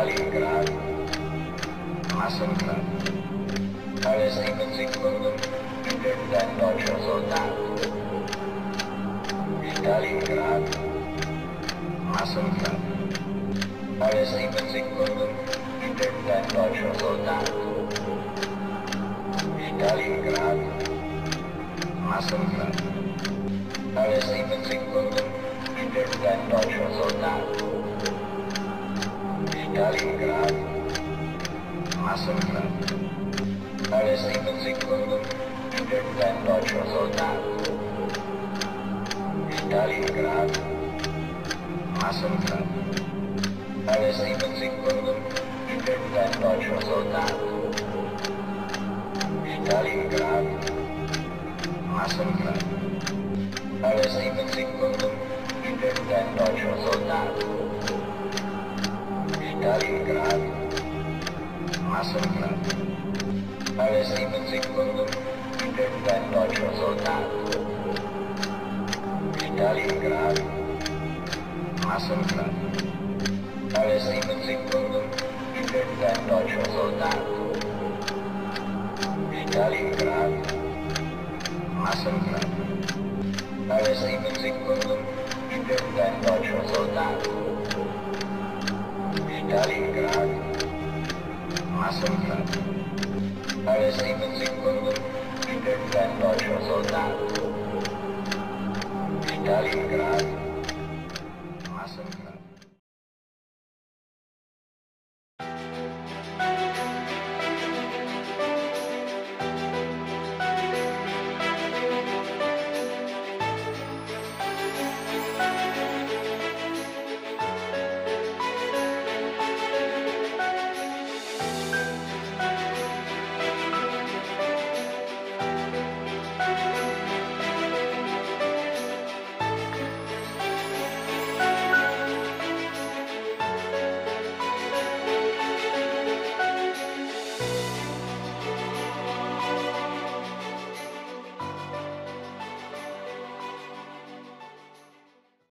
Stalingrad. Massengrab. Alle 7 Sekunden stirbt ein deutscher Soldat. Stalingrad. Massengrab. Alle 7 Sekunden stirbt ein deutscher Soldat. Stalingrad. Massengrab. Alle 7 Sekunden stirbt ein deutscher Soldat. Stalingrad, Massengrab. Alle 7 Sekunden stirbt ein deutscher Soldat. Stalingrad, Massengrab. Alle 7 Sekunden stirbt ein deutscher Soldat. Stalingrad, Massengrab. Alle 7 Sekunden stirbt ein deutscher Soldat. Stalingrad, Massengrab. Alle 7 Sekunden stirbt ein deutscher Soldat. Stalingrad, Massengrab. Alle 7 Sekunden stirbt ein deutscher Soldat. Stalingrad, Massengrab. Alle 7 Sekunden stirbt ein deutscher Soldat. Stalingrad, Massengrab. Alle 7 Sekunden stirbt ein deutscher Soldat. Stalingrad.